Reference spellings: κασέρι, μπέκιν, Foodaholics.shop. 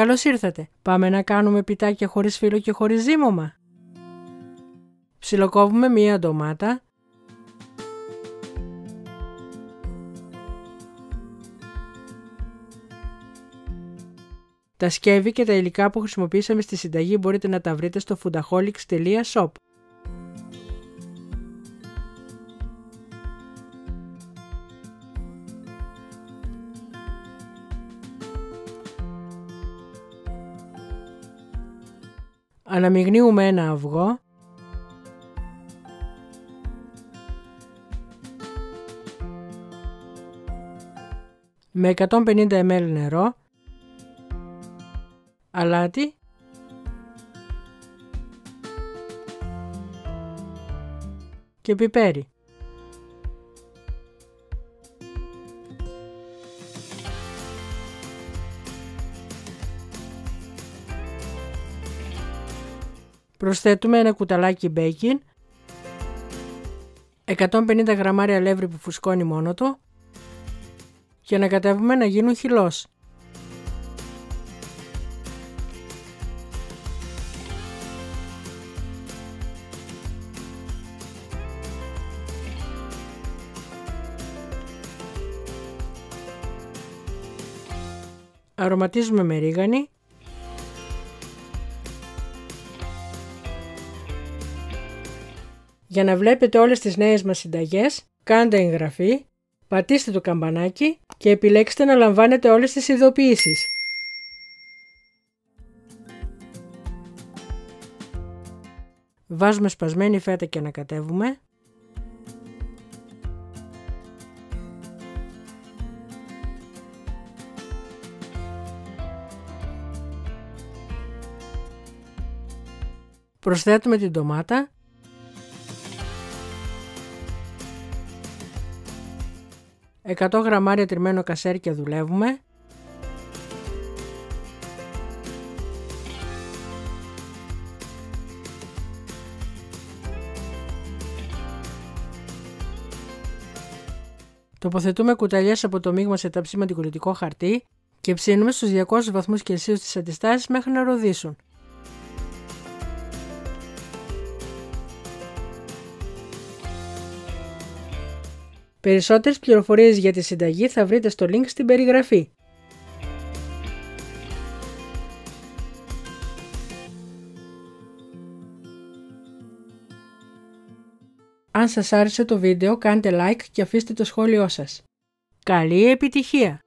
Καλώς ήρθατε. Πάμε να κάνουμε πιτάκια χωρίς φύλλο και χωρίς ζύμωμα. Ψιλοκόβουμε μία ντομάτα. Τα σκεύη και τα υλικά που χρησιμοποιήσαμε στη συνταγή μπορείτε να τα βρείτε στο Foodaholics.shop. Αναμειγνύουμε ένα αυγό. Με 150 ml νερό. Αλάτι. Και πιπέρι. Προσθέτουμε ένα κουταλάκι μπέικιν, 150 γραμμάρια αλεύρι που φουσκώνει μόνο του και ανακατεύουμε να γίνουν χυλός. Αρωματίζουμε με ρίγανη. Για να βλέπετε όλες τις νέες μας συνταγές, κάντε εγγραφή, πατήστε το καμπανάκι και επιλέξτε να λαμβάνετε όλες τις ειδοποιήσεις. Βάζουμε σπασμένη φέτα και ανακατεύουμε. Προσθέτουμε την ντομάτα. ...100 γραμμάρια τριμμένο κασέρι και δουλεύουμε. Τοποθετούμε κουταλιές από το μείγμα σε ταψί με αντικολλητικό χαρτί και ψήνουμε στους 200 βαθμούς Κελσίου τις αντιστάσεις μέχρι να ροδίσουν. Περισσότερες πληροφορίες για τη συνταγή θα βρείτε στο link στην περιγραφή. Αν σας άρεσε το βίντεο, κάντε like και αφήστε το σχόλιο σας. Καλή επιτυχία!